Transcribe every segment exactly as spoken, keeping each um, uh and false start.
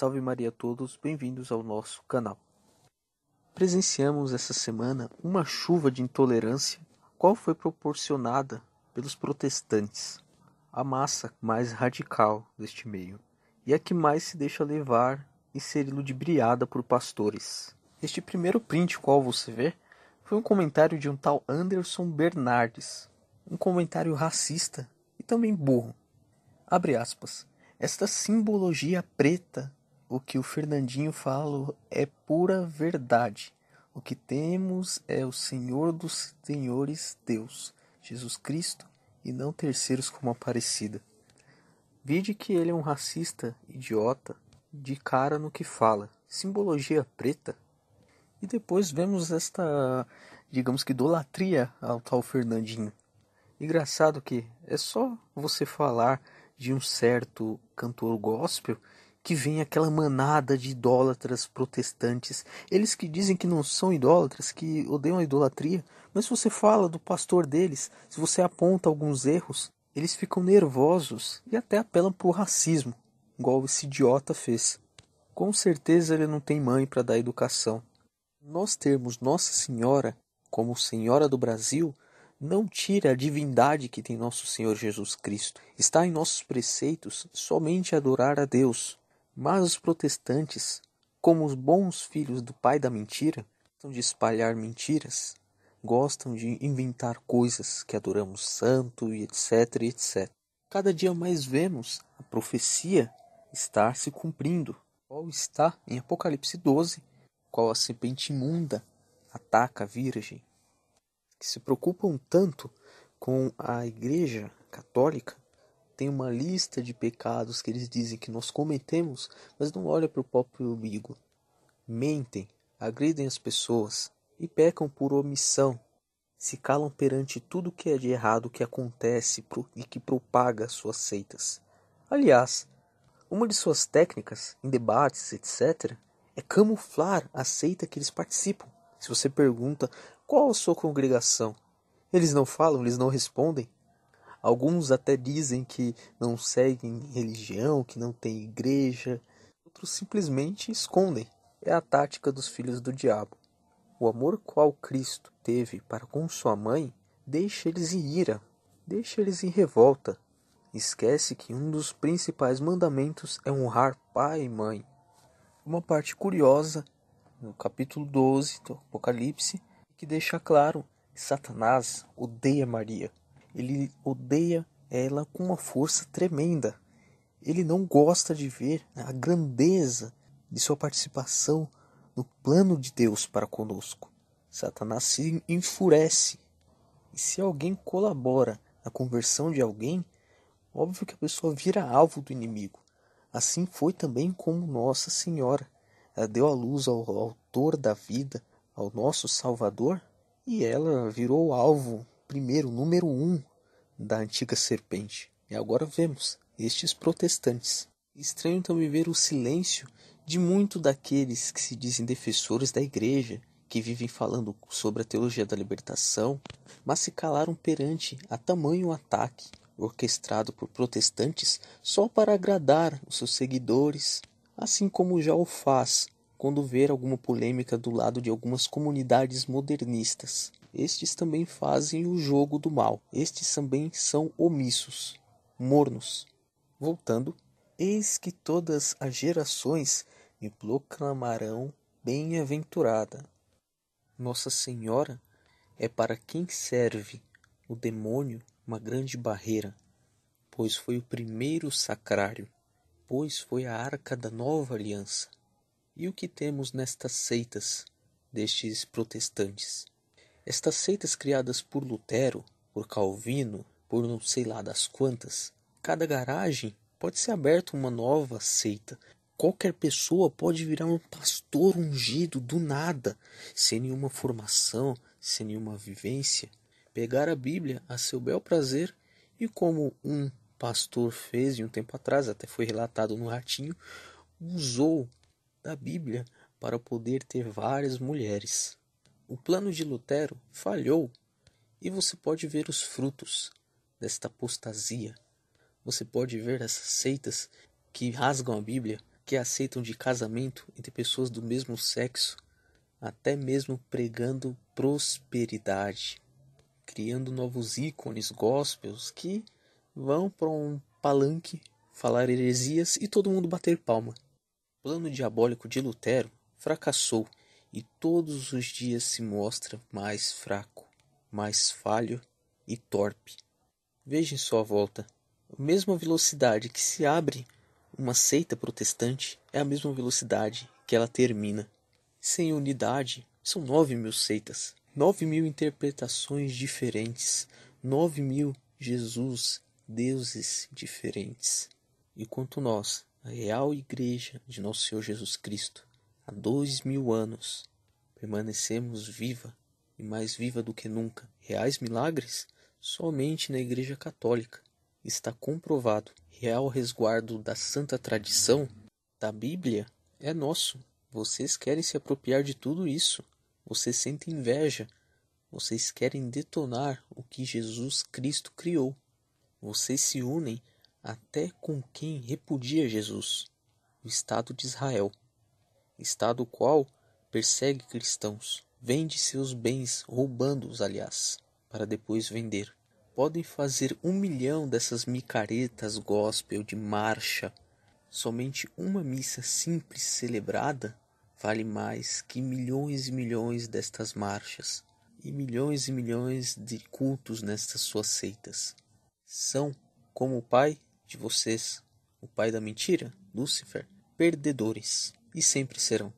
Salve Maria a todos, bem-vindos ao nosso canal. Presenciamos essa semana uma chuva de intolerância, qual foi proporcionada pelos protestantes, a massa mais radical deste meio, e a que mais se deixa levar e ser ludibriada por pastores. Este primeiro print, qual você vê, foi um comentário de um tal Anderson Bernardes, um comentário racista e também burro. Abre aspas. Esta simbologia preta, o que o Fernandinho fala é pura verdade. O que temos é o Senhor dos Senhores Deus, Jesus Cristo, e não terceiros como Aparecida. Vide que ele é um racista, idiota, de cara no que fala. Simbologia preta. E depois vemos esta, digamos que, idolatria ao tal Fernandinho. Engraçado que é só você falar de um certo cantor gospel que vem aquela manada de idólatras protestantes. Eles que dizem que não são idólatras, que odeiam a idolatria. Mas se você fala do pastor deles, se você aponta alguns erros, eles ficam nervosos e até apelam para o racismo, igual esse idiota fez. Com certeza ele não tem mãe para dar educação. Nós termos Nossa Senhora como Senhora do Brasil não tira a divindade que tem nosso Senhor Jesus Cristo. Está em nossos preceitos somente adorar a Deus. Mas os protestantes, como os bons filhos do pai da mentira, gostam de espalhar mentiras, gostam de inventar coisas que adoramos santo e etc, et cetera. Cada dia mais vemos a profecia estar se cumprindo, qual está em Apocalipse doze, qual a serpente imunda ataca a virgem, que se preocupam tanto com a Igreja Católica, tem uma lista de pecados que eles dizem que nós cometemos, mas não olham para o próprio umbigo. Mentem, agridem as pessoas e pecam por omissão. Se calam perante tudo que é de errado que acontece e que propaga suas seitas. Aliás, uma de suas técnicas em debates, et cetera, é camuflar a seita que eles participam. Se você pergunta qual a sua congregação, eles não falam, eles não respondem. Alguns até dizem que não seguem religião, que não tem igreja. Outros simplesmente escondem. É a tática dos filhos do diabo. O amor qual Cristo teve para com sua mãe, deixa eles em ira, deixa eles em revolta. Esquece que um dos principais mandamentos é honrar pai e mãe. Uma parte curiosa, no capítulo doze do Apocalipse, que deixa claro que Satanás odeia Maria. Ele odeia ela com uma força tremenda. Ele não gosta de ver a grandeza de sua participação no plano de Deus para conosco. Satanás se enfurece. E se alguém colabora na conversão de alguém, óbvio que a pessoa vira alvo do inimigo. Assim foi também como Nossa Senhora. Ela deu a luz ao autor da vida, ao nosso Salvador, e ela virou o alvo primeiro, número um da antiga serpente. E agora vemos estes protestantes. Estranho também ver o silêncio de muitos daqueles que se dizem defensores da igreja, que vivem falando sobre a teologia da libertação, mas se calaram perante a tamanho ataque orquestrado por protestantes só para agradar os seus seguidores, assim como já o faz quando ver alguma polêmica do lado de algumas comunidades modernistas. Estes também fazem o jogo do mal. Estes também são omissos, mornos. Voltando, eis que todas as gerações me proclamarão bem-aventurada. Nossa Senhora é para quem serve o demônio uma grande barreira, pois foi o primeiro sacrário, pois foi a arca da nova aliança. E o que temos nestas seitas destes protestantes? Estas seitas criadas por Lutero, por Calvino, por não sei lá das quantas. Cada garagem pode ser aberta uma nova seita. Qualquer pessoa pode virar um pastor ungido do nada, sem nenhuma formação, sem nenhuma vivência. Pegar a Bíblia a seu bel prazer e, como um pastor fez de um tempo atrás, até foi relatado no Ratinho, usou da Bíblia para poder ter várias mulheres. O plano de Lutero falhou e você pode ver os frutos desta apostasia. Você pode ver essas seitas que rasgam a Bíblia, que aceitam de casamento entre pessoas do mesmo sexo, até mesmo pregando prosperidade, criando novos ícones gospels que vão para um palanque falar heresias e todo mundo bater palma. O plano diabólico de Lutero fracassou e todos os dias se mostra mais fraco, mais falho e torpe. Veja em sua volta, a mesma velocidade que se abre uma seita protestante é a mesma velocidade que ela termina. Sem unidade, são nove mil seitas, nove mil interpretações diferentes, nove mil Jesus, deuses diferentes. Enquanto nós, a real igreja de nosso Senhor Jesus Cristo, há dois mil anos, permanecemos viva e mais viva do que nunca. Reais milagres? Somente na Igreja Católica. Está comprovado. Real resguardo da santa tradição, da Bíblia, é nosso. Vocês querem se apropriar de tudo isso. Vocês sentem inveja. Vocês querem detonar o que Jesus Cristo criou. Vocês se unem até com quem repudia Jesus, o Estado de Israel, Estado qual persegue cristãos, vende seus bens, roubando-os, aliás, para depois vender. Podem fazer um milhão dessas micaretas gospel de marcha. Somente uma missa simples celebrada vale mais que milhões e milhões destas marchas e milhões e milhões de cultos nestas suas seitas. São, como o pai de vocês, o pai da mentira, Lúcifer, perdedores, e sempre serão.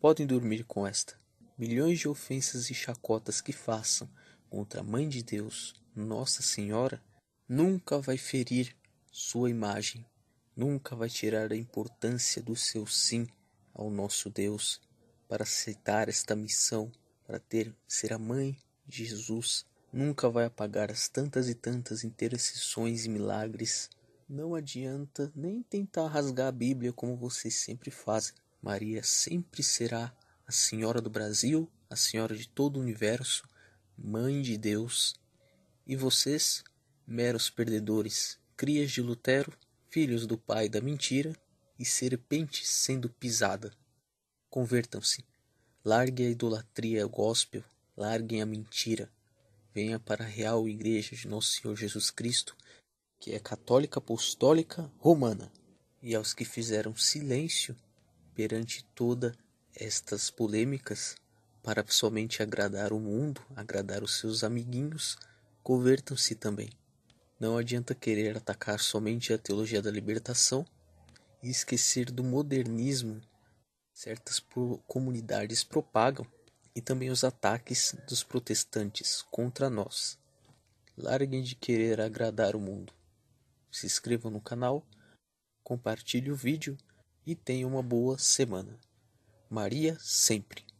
Podem dormir com esta. Milhões de ofensas e chacotas que façam contra a Mãe de Deus, Nossa Senhora, nunca vai ferir sua imagem, nunca vai tirar a importância do seu sim ao nosso Deus para aceitar esta missão, para ter, ser a Mãe de Jesus. Nunca vai apagar as tantas e tantas intercessões e milagres. Não adianta nem tentar rasgar a Bíblia como vocês sempre fazem. Maria sempre será a Senhora do Brasil, a Senhora de todo o universo, Mãe de Deus. E vocês, meros perdedores, crias de Lutero, filhos do pai da mentira e serpente sendo pisada. Convertam-se. Larguem a idolatria gospel, larguem a mentira. Venha para a real igreja de Nosso Senhor Jesus Cristo, que é católica apostólica romana, e aos que fizeram silêncio perante todas estas polêmicas, para somente agradar o mundo, agradar os seus amiguinhos, convertam-se também. Não adianta querer atacar somente a teologia da libertação e esquecer do modernismo certas comunidades propagam, e também os ataques dos protestantes contra nós. Larguem de querer agradar o mundo. Se inscrevam no canal, compartilhe o vídeo e tenha uma boa semana. Maria sempre!